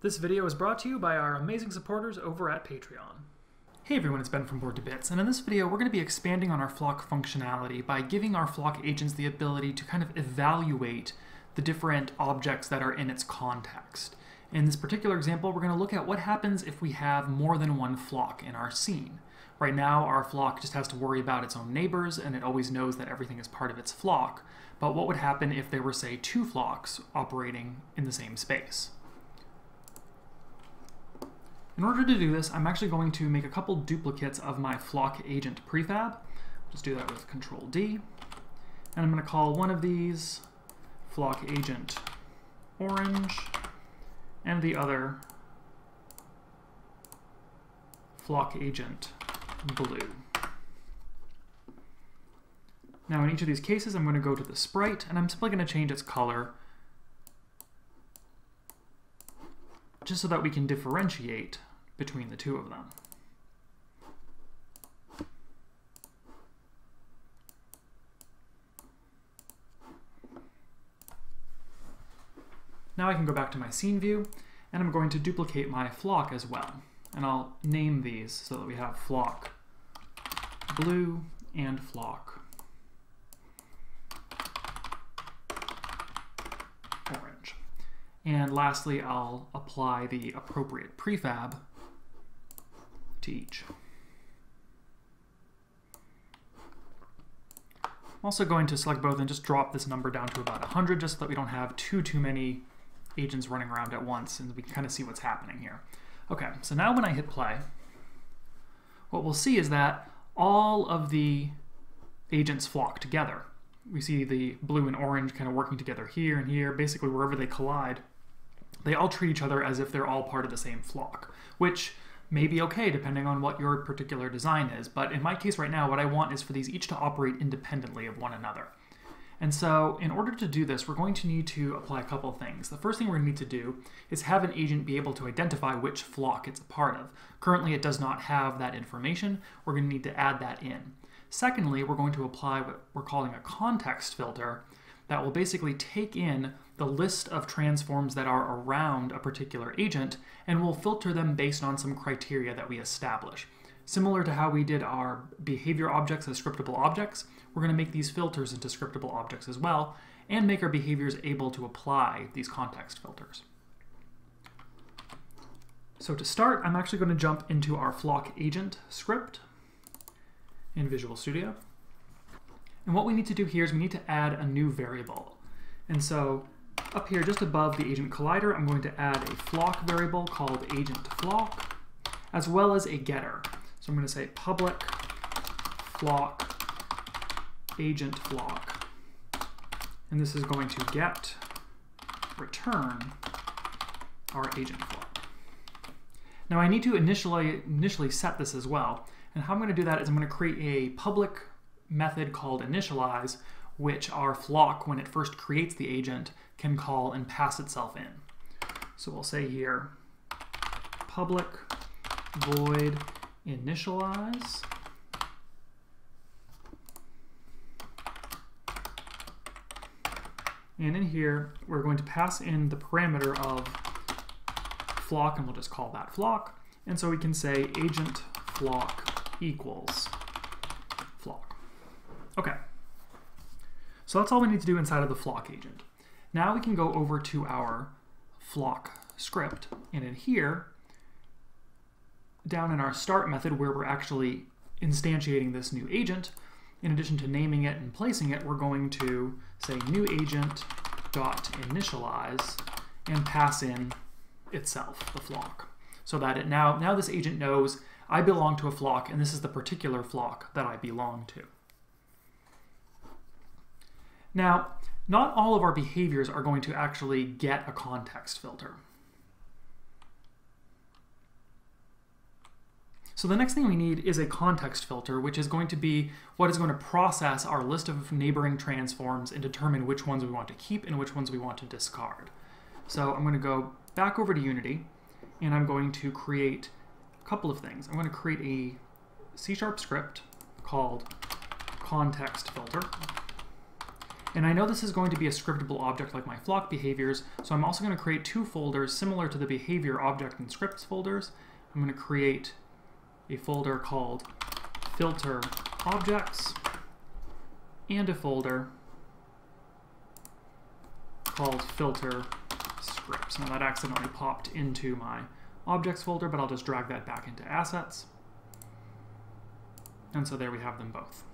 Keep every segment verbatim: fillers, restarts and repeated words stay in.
This video is brought to you by our amazing supporters over at Patreon. Hey everyone, it's Ben from Board to Bits, and in this video we're going to be expanding on our Flock functionality by giving our Flock agents the ability to kind of evaluate the different objects that are in its context. In this particular example, we're going to look at what happens if we have more than one flock in our scene. Right now, our flock just has to worry about its own neighbors, and it always knows that everything is part of its flock. But what would happen if there were, say, two flocks operating in the same space? In order to do this, I'm actually going to make a couple duplicates of my flock agent prefab. Just do that with Control D. And I'm going to call one of these flock agent orange and the other flock agent blue. Now in each of these cases, I'm going to go to the sprite and I'm simply going to change its color just so that we can differentiate between the two of them. Now I can go back to my scene view, and I'm going to duplicate my flock as well. And I'll name these so that we have flock blue and flock orange. And lastly, I'll apply the appropriate prefab to each. I'm also going to select both and just drop this number down to about one hundred just so that we don't have too, too many agents running around at once and we can kind of see what's happening here. Okay, so now when I hit play, what we'll see is that all of the agents flock together. We see the blue and orange kind of working together here and here. Basically, wherever they collide, they all treat each other as if they're all part of the same flock, which may be okay depending on what your particular design is. But in my case right now, what I want is for these each to operate independently of one another. And so in order to do this, we're going to need to apply a couple things. The first thing we're going to need to do is have an agent be able to identify which flock it's a part of. Currently, it does not have that information. We're going to need to add that in. Secondly, we're going to apply what we're calling a context filter that will basically take in the list of transforms that are around a particular agent and will filter them based on some criteria that we establish. Similar to how we did our behavior objects as scriptable objects, we're going to make these filters into scriptable objects as well and make our behaviors able to apply these context filters. So to start, I'm actually going to jump into our flock agent script in Visual Studio. And what we need to do here is we need to add a new variable. And so up here just above the agent collider, I'm going to add a flock variable called agent flock as well as a getter. So I'm going to say public flock agent flock, and this is going to get return our agent flock. Now I need to initially initially set this as well, and how I'm going to do that is I'm going to create a public method called initialize, which our flock, when it first creates the agent, can call and pass itself in. So we'll say here public void initialize, and in here we're going to pass in the parameter of flock, and we'll just call that flock. And so we can say agent flock equals flock. Okay, so that's all we need to do inside of the flock agent. Now we can go over to our flock script, and in here down in our start method where we're actually instantiating this new agent, in addition to naming it and placing it, we're going to say new agent dot initialize and pass in itself, the flock, so that it now now this agent knows I belong to a flock and this is the particular flock that I belong to. Now, not all of our behaviors are going to actually get a context filter. So the next thing we need is a context filter, which is going to be what is going to process our list of neighboring transforms and determine which ones we want to keep and which ones we want to discard. So I'm going to go back over to Unity, and I'm going to create a couple of things. I'm going to create a C sharp script called ContextFilter, And I know this is going to be a scriptable object like my flock behaviors, so I'm also going to create two folders similar to the behavior object and scripts folders. I'm going to create a folder called filter objects and a folder called filter scripts. Now that accidentally popped into my objects folder, but I'll just drag that back into assets. And so there we have them both.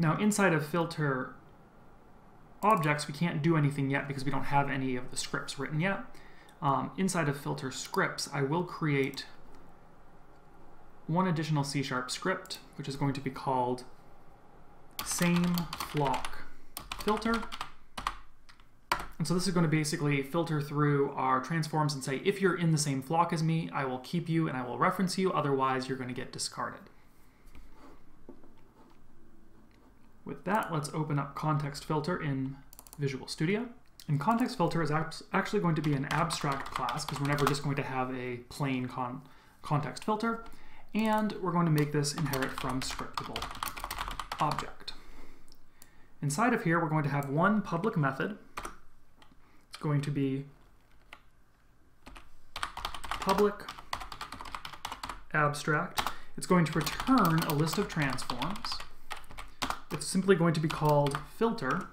Now inside of filter objects, we can't do anything yet because we don't have any of the scripts written yet. Um, inside of filter scripts, I will create one additional C# script, which is going to be called sameFlockFilter. And so this is going to basically filter through our transforms and say, if you're in the same flock as me, I will keep you and I will reference you, otherwise you're going to get discarded. With that, let's open up ContextFilter in Visual Studio. And ContextFilter is actually going to be an abstract class because we're never just going to have a plain con context filter. And we're going to make this inherit from scriptable object. Inside of here, we're going to have one public method. It's going to be public abstract. It's going to return a list of transforms. It's simply going to be called filter,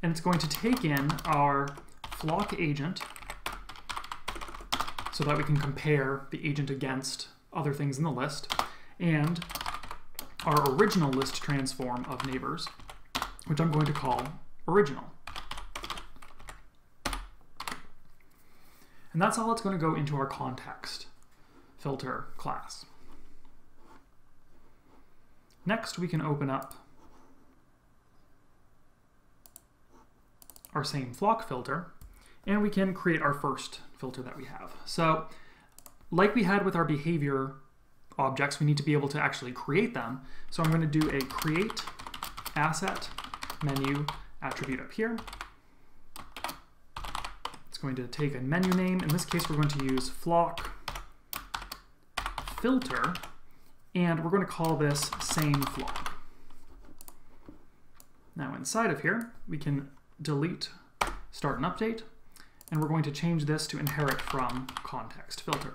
and it's going to take in our flock agent so that we can compare the agent against other things in the list, and our original list transform of neighbors, which I'm going to call original. And that's all that's going to go into our context filter class. Next, we can open up our same flock filter, and we can create our first filter that we have. So, like we had with our behavior objects, we need to be able to actually create them. So I'm going to do a create asset menu attribute up here. It's going to take a menu name. In this case, we're going to use flock filter. And we're going to call this same flock. Now inside of here, we can delete start and update, and we're going to change this to inherit from context filter.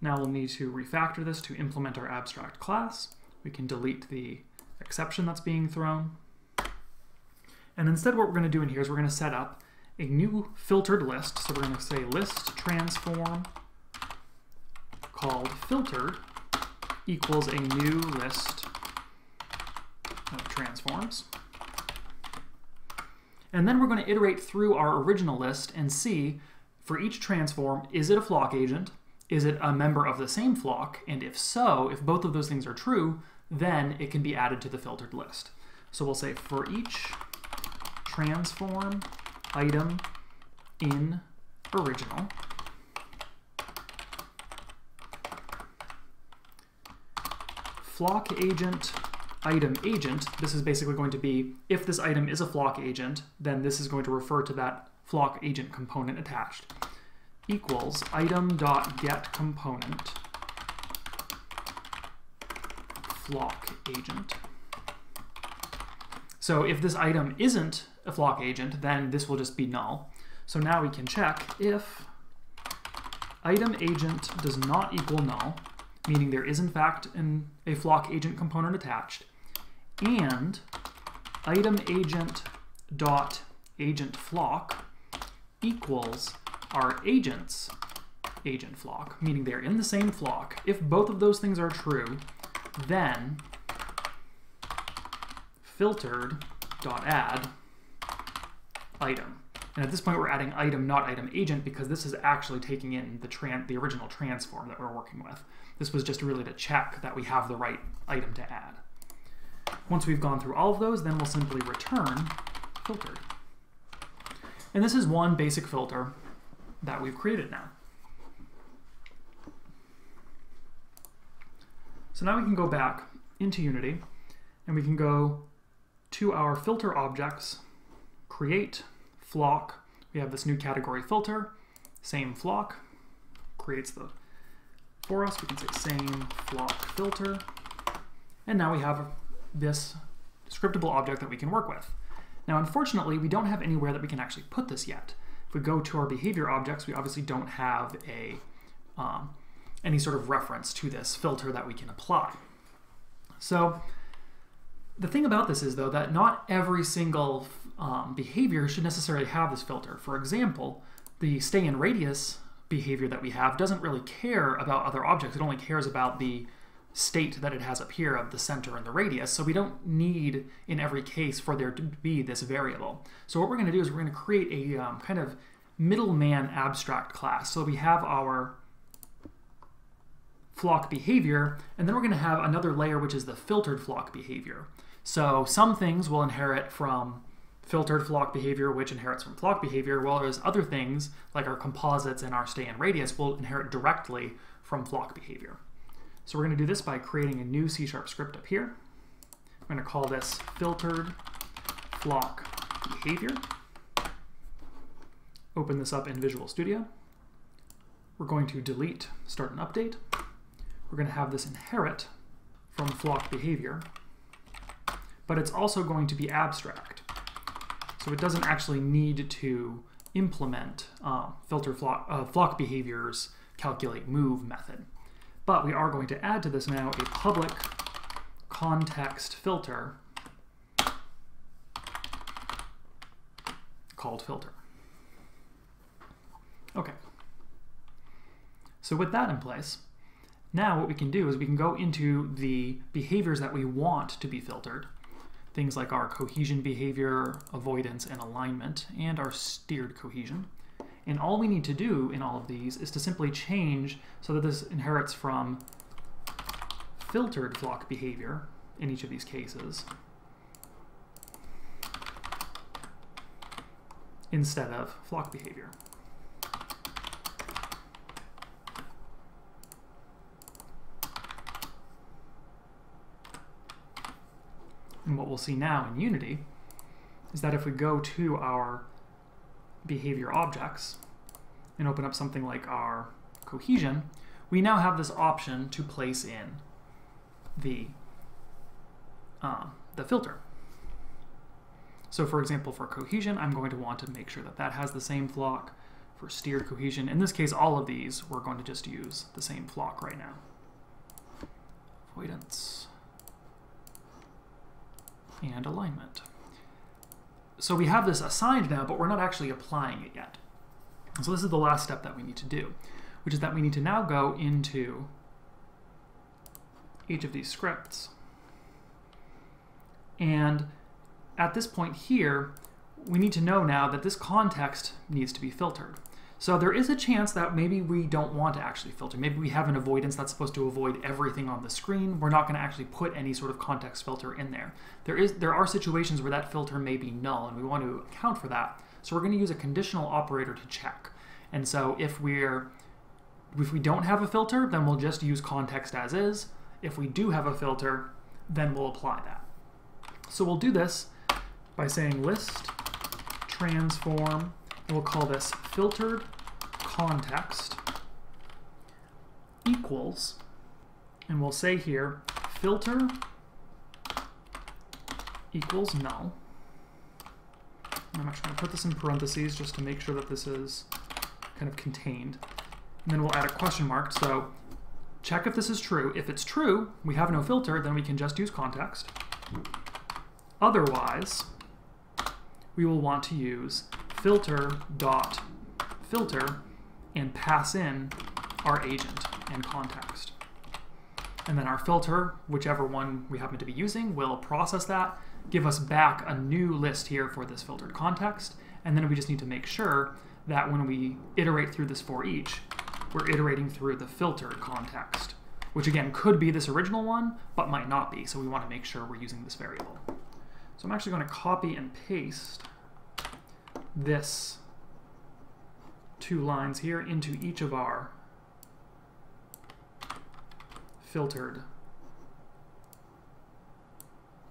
Now we'll need to refactor this to implement our abstract class. We can delete the exception that's being thrown. And instead what we're going to do in here is we're going to set up a new filtered list. So we're going to say list transform called filtered equals a new list of transforms. And then we're going to iterate through our original list and see for each transform, is it a flock agent? Is it a member of the same flock? And if so, if both of those things are true, then it can be added to the filtered list. So we'll say for each transform item in original, flock agent, item agent, this is basically going to be, if this item is a flock agent, then this is going to refer to that flock agent component attached, equals item.getComponent flock agent. So if this item isn't a flock agent, then this will just be null. So now we can check if item agent does not equal null, meaning there is in fact an, a flock agent component attached, and item agent dot agent flock equals our agent's agent flock, meaning they're in the same flock. If both of those things are true, then filtered dot add item. And at this point, we're adding item, not item agent, because this is actually taking in the, tran the original transform that we're working with. This was just really to check that we have the right item to add. Once we've gone through all of those, then we'll simply return filtered. And this is one basic filter that we've created now. So now we can go back into Unity, and we can go to our filter objects, create flock. We have this new category filter, same flock, creates the for us. We can say same flock filter, And now we have this scriptable object that we can work with. Now, unfortunately, we don't have anywhere that we can actually put this yet. If we go to our behavior objects, we obviously don't have a um, any sort of reference to this filter that we can apply. So the thing about this is, though, that not every single um, behavior should necessarily have this filter. For example, the stay in radius behavior that we have doesn't really care about other objects. It only cares about the state that it has up here of the center and the radius, so we don't need in every case for there to be this variable. So what we're going to do is we're going to create a um, kind of middleman abstract class. So we have our flock behavior, and then we're going to have another layer which is the filtered flock behavior. So some things will inherit from filtered flock behavior, which inherits from flock behavior, whereas other things like our composites and our stay in radius will inherit directly from flock behavior. So we're going to do this by creating a new C sharp script up here. I'm going to call this filtered flock behavior. Open this up in Visual Studio. We're going to delete start and update. We're going to have this inherit from flock behavior, but it's also going to be abstract. So it doesn't actually need to implement um, filter flock, uh, flock behavior's calculate move method. But we are going to add to this now a public context filter called filter. Okay. So with that in place, now what we can do is we can go into the behaviors that we want to be filtered. Things like our cohesion behavior, avoidance, and alignment, and our steered cohesion. And all we need to do in all of these is to simply change so that this inherits from filtered flock behavior in each of these cases instead of flock behavior. And what we'll see now in Unity is that if we go to our behavior objects and open up something like our cohesion, we now have this option to place in the um, the filter. So for example, for cohesion, I'm going to want to make sure that that has the same flock. For steered cohesion, in this case, all of these, we're going to just use the same flock right now. Avoidance and alignment. So we have this assigned now, but we're not actually applying it yet. So this is the last step that we need to do, which is that we need to now go into each of these scripts. And at this point here, we need to know now that this context needs to be filtered. So there is a chance that maybe we don't want to actually filter. Maybe we have an avoidance that's supposed to avoid everything on the screen. We're not going to actually put any sort of context filter in there. There is, there are situations where that filter may be null, and we want to account for that. So we're going to use a conditional operator to check. And so if we're, if we don't have a filter, then we'll just use context as is. If we do have a filter, then we'll apply that. So we'll do this by saying list transform. We'll call this filtered context equals, and we'll say here filter equals null. I'm actually going to put this in parentheses just to make sure that this is kind of contained. And then we'll add a question mark. So check if this is true. If it's true, we have no filter, then we can just use context. Otherwise, we will want to use filter.filter and pass in our agent and context. And then our filter, whichever one we happen to be using, will process that, give us back a new list here for this filtered context, and then we just need to make sure that when we iterate through this for each, we're iterating through the filtered context, which again could be this original one, but might not be, so we want to make sure we're using this variable. So I'm actually going to copy and paste this two lines here into each of our filtered.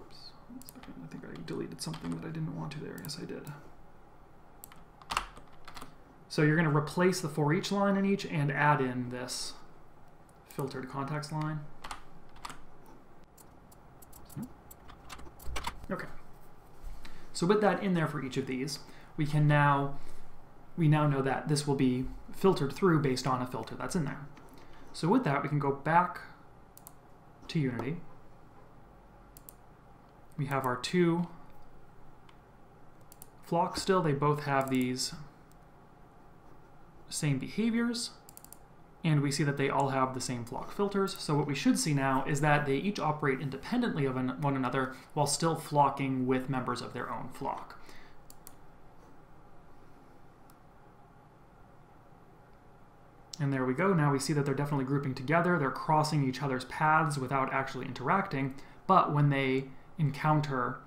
Oops, one second. I think I deleted something that I didn't want to there. Yes, I did. So you're going to replace the for each line in each and add in this filtered context line. Okay. So with that in there for each of these, we can now, we now know that this will be filtered through based on a filter that's in there. So with that, we can go back to Unity. We have our two flocks still. They both have these same behaviors, and we see that they all have the same flock filters. So what we should see now is that they each operate independently of one another while still flocking with members of their own flock. And there we go. Now we see that they're definitely grouping together. They're crossing each other's paths without actually interacting. But when they encounter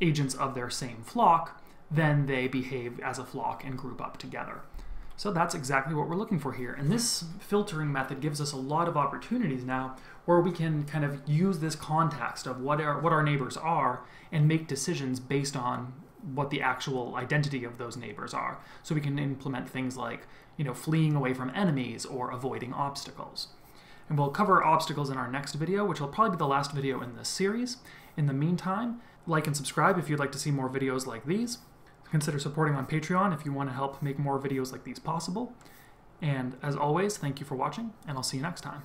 agents of their same flock, then they behave as a flock and group up together. So that's exactly what we're looking for here. And this filtering method gives us a lot of opportunities now where we can kind of use this context of what our, what our neighbors are and make decisions based on what the actual identity of those neighbors are. So we can implement things like, you know, fleeing away from enemies or avoiding obstacles. And we'll cover obstacles in our next video, which will probably be the last video in this series. In the meantime, like and subscribe if you'd like to see more videos like these. Consider supporting on Patreon if you want to help make more videos like these possible. And as always, thank you for watching, and I'll see you next time.